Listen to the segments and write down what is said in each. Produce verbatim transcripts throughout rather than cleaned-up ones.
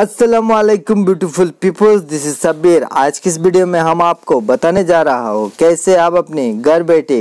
Assalamualaikum beautiful peoples, this is Sabir. आज की इस वीडियो में हम आपको बताने जा रहा हूँ कैसे आप अपने घर बैठे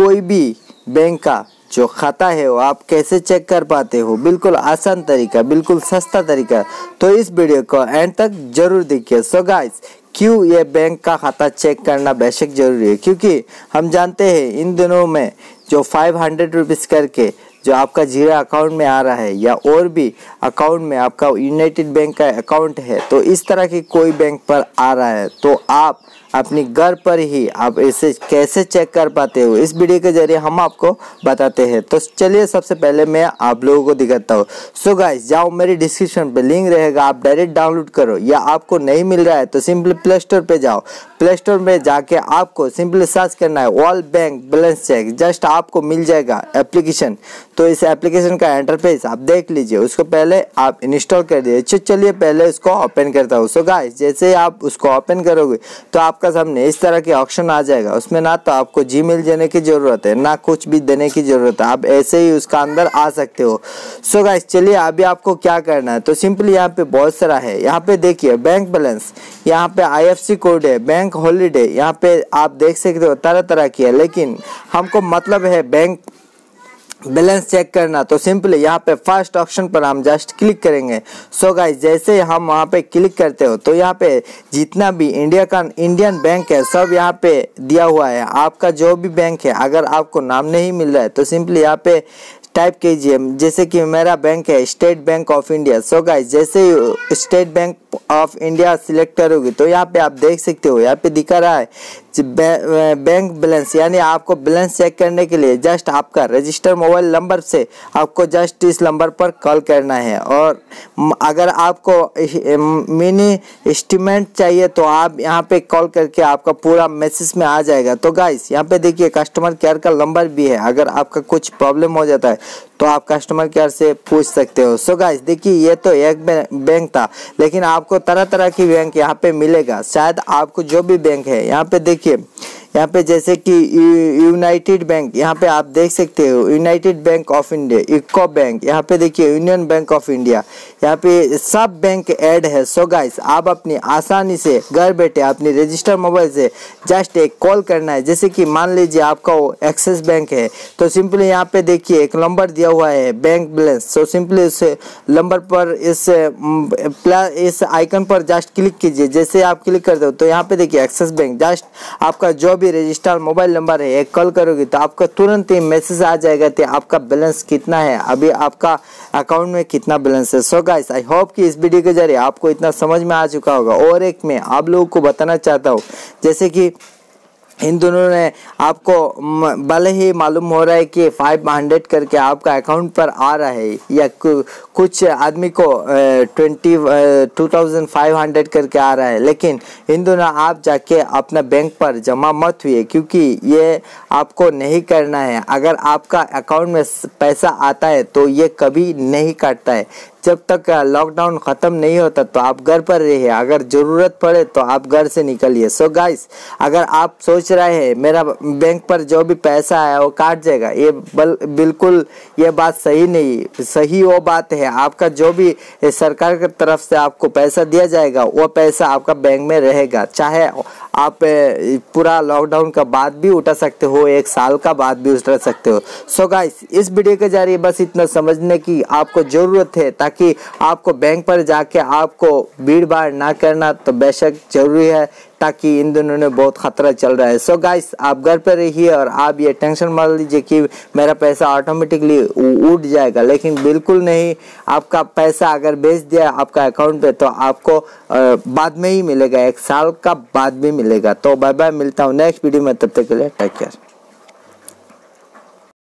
कोई भी बैंक का जो खाता है वो आप कैसे चेक कर पाते हो। बिल्कुल आसान तरीका, बिल्कुल सस्ता तरीका। तो इस वीडियो को एंड तक जरूर देखिए। सो गाइस, क्यों ये बैंक का खाता चेक करना बेशक ज़रूरी है, क्योंकि हम जानते हैं इन दिनों में जो फाइव हंड्रेड रुपीज़ करके जो आपका जीरा अकाउंट में आ रहा है या और भी अकाउंट में आपका यूनाइटेड बैंक का अकाउंट है, तो इस तरह की कोई बैंक पर आ रहा है तो आप अपने घर पर ही आप इसे कैसे चेक कर पाते हो, इस वीडियो के जरिए हम आपको बताते हैं। तो चलिए, सबसे पहले मैं आप लोगों को दिखाता हूँ। सो गाइस, जाओ मेरी डिस्क्रिप्शन पे लिंक रहेगा, आप डायरेक्ट डाउनलोड करो, या आपको नहीं मिल रहा है तो सिंपली प्ले स्टोर पर जाओ। प्ले स्टोर में जाके आपको सिंपली सर्च करना है all bank balance check, just आपको मिल जाएगा एप्लीकेशन। तो इस एप्लीकेशन का इंटरफेस आप देख लीजिए, उसको पहले आप इंस्टॉल कर दीजिए। चलिए पहले इसको ओपन करता हूँ। सो गाइस, जैसे आप उसको ओपन करोगे तो आपका सामने इस तरह के ऑप्शन आ जाएगा। उसमें ना तो आपको जीमेल देने की जरूरत है, ना कुछ भी देने की जरूरत है, आप ऐसे ही उसका अंदर आ सकते हो। सो गाइस, चलिए अभी आपको क्या करना है, तो सिंपली यहाँ पे बहुत सारा है। यहाँ पे देखिए बैंक बैलेंस, यहाँ पे आईएफसी कोड है, बैंक हॉलीडे, यहाँ पे आप देख सकते हो तरह तरह की है। लेकिन हमको मतलब है बैंक बैलेंस चेक करना, तो सिंपली यहाँ पे फर्स्ट ऑप्शन पर हम जस्ट क्लिक करेंगे। सो गाइस, जैसे हम वहाँ पे क्लिक करते हो तो यहाँ पे जितना भी इंडिया का इंडियन बैंक है सब यहाँ पे दिया हुआ है। आपका जो भी बैंक है, अगर आपको नाम नहीं मिल रहा है तो सिंपली यहाँ पे टाइप कीजिए, जैसे कि मेरा बैंक है State Bank of India. So guys, जैसे State Bank of India select करोगे तो यहाँ पे आप देख सकते हो, यहाँ पे दिखा रहा है बैंक बैलेंस, यानी आपको बैलेंस चेक करने के लिए जस्ट आपका रजिस्टर मोबाइल नंबर से आपको जस्ट इस नंबर पर कॉल करना है। और अगर आपको मिनी एस्टिमेट चाहिए तो आप यहाँ पे कॉल करके आपका पूरा मैसेज में आ जाएगा। तो गाइस, यहाँ पे देखिए कस्टमर केयर का नंबर भी है, अगर आपका कुछ प्रॉब्लम हो जाता है तो आप कस्टमर केयर से पूछ सकते हो। सो गाइस, देखिए ये तो एक बैंक था, लेकिन आपको तरह तरह की बैंक यहाँ पे मिलेगा। शायद आपको जो भी बैंक है, यहाँ पे देखिए, यहाँ पे जैसे कि यूनाइटेड बैंक, यहाँ पे आप देख सकते हो United Bank of India, Eco Bank, यहाँ पे देखिए यूनियन बैंक ऑफ इंडिया, यहाँ पे सब बैंक ऐड है। सो गाइस, आप अपनी आसानी से घर बैठे अपने रजिस्टर मोबाइल से जस्ट एक कॉल करना है। जैसे कि मान लीजिए आपका वो एक्सिस बैंक है, तो सिंपली यहाँ पे देखिए एक नंबर दिया हुआ है बैंक बैलेंस। सो सिंपली उस नंबर पर इस प्लस इस आइकन पर जस्ट क्लिक कीजिए। जैसे आप क्लिक करते हो तो यहाँ पे देखिए एक्सिस बैंक, जस्ट आपका जो भी रजिस्टर मोबाइल नंबर है एक कॉल करोगे तो आपका तुरंत ही मैसेज आ जाएगा कि आपका बैलेंस कितना है, अभी आपका अकाउंट में कितना बैलेंस है। सो गाइस, आई होप कि इस वीडियो के जरिए आपको इतना समझ में आ चुका होगा। और एक मैं आप लोगों को बताना चाहता हूँ, जैसे कि इन दोनों ने आपको भले ही मालूम हो रहा है कि पाँच सौ करके आपका अकाउंट पर आ रहा है, या कुछ आदमी को पच्चीस सौ करके आ रहा है, लेकिन इन दोनों आप जाके अपना बैंक पर जमा मत हुए, क्योंकि ये आपको नहीं करना है। अगर आपका अकाउंट में पैसा आता है तो ये कभी नहीं कटता है, जब तक लॉकडाउन ख़त्म नहीं होता। तो आप घर पर रहिए, अगर ज़रूरत पड़े तो आप घर से निकलिए। सो गाइस, अगर आप सोच रहे हैं मेरा बैंक पर जो भी पैसा आया वो काट जाएगा, ये बिल्कुल ये बात सही नहीं। सही वो बात है, आपका जो भी सरकार की तरफ से आपको पैसा दिया जाएगा वो पैसा आपका बैंक में रहेगा, चाहे आप पूरा लॉकडाउन का बाद भी उठा सकते हो, एक साल का बाद भी उठा सकते हो। सो गाइस, इस वीडियो के जरिए बस इतना समझने की आपको ज़रूरत है, ताकि कि आपको बैंक पर जाके आपको भीड़ भाड़ ना करना तो बेशक जरूरी है, ताकि इन दोनों में बहुत खतरा चल रहा है। सो गाइस, आप घर पर रहिए और आप ये टेंशन मत लीजिए कि मेरा पैसा ऑटोमेटिकली उठ जाएगा, लेकिन बिल्कुल नहीं। आपका पैसा अगर भेज दिया आपका अकाउंट पे तो आपको बाद में ही मिलेगा, एक साल का बाद भी मिलेगा। तो बाय बाय, मिलता हूँ नेक्स्ट वीडियो में, तब तक के लिए टेक केयर।